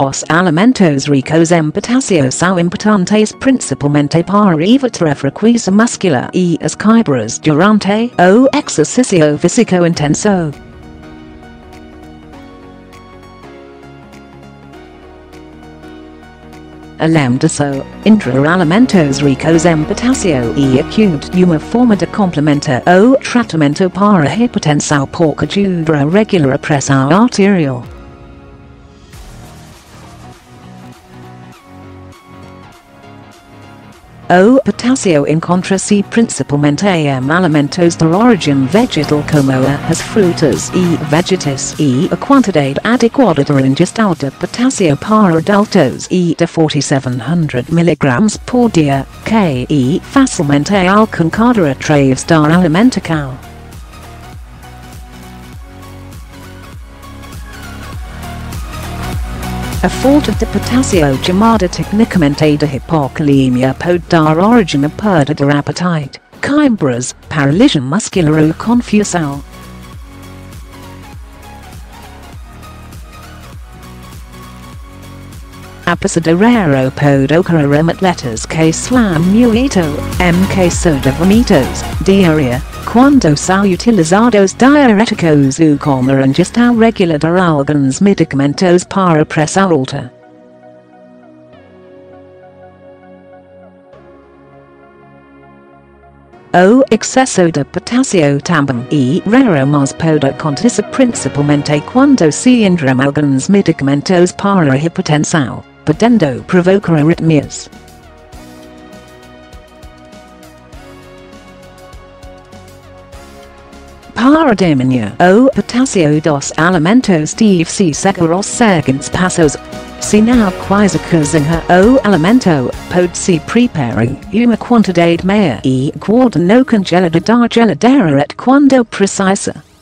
Os alimentos ricos em potássio são importantes principalmente para evitar fraqueza muscular e as quebras durante o exercício físico intenso. Além disso, entre alimentos ricos em potássio e ajuda de uma forma de complementar o tratamento para a hipertensão porque ajuda a regular a pressão arterial. O potássio encontra-se principalmente em alimentos de origem vegetal como as frutas e vegetais e a quantidade adequada de ingestão de potássio para adultos é de 4700 mg por dia, que é facilmente alcançada através da alimentação. A falta de potássio chamada tecnicamente de hipocalêmia pode dar origem a perda de apetite, queimbras, paralisia muscular ou confusão. A pesadelo pode ocorrer em atletas que suam muito, em caso de vômitos, diarreia, quando são utilizados diuréticos ou como a ingestão regular de alguns medicamentos para pressão alta. O excesso de potássio também é raro mas pode acontecer principalmente quando se ingere alguns medicamentos para a hipertensão, podendo provocar arritmias. Para diminuir o potássio dos alimentos deve-se seguir os seguintes passos. Se não quiser cozinhar o alimento, pode-se preparar uma quantidade maior e guardar no congelador da geladeira quando precisa.